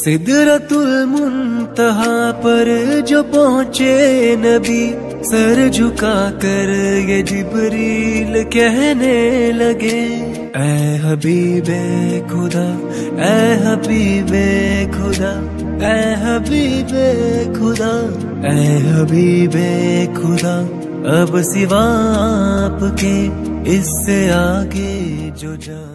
सिदरतुल मुंतहा पर जो पहुँचे नबी, सर झुका कर ये जिबरील कहने लगे, ऐ हबीबे खुदा, ऐ हबीबे खुदा, ऐ हबीबे खुदा, ऐ हबीबे खुदा, अब सिवा आपके इससे आगे जो जा।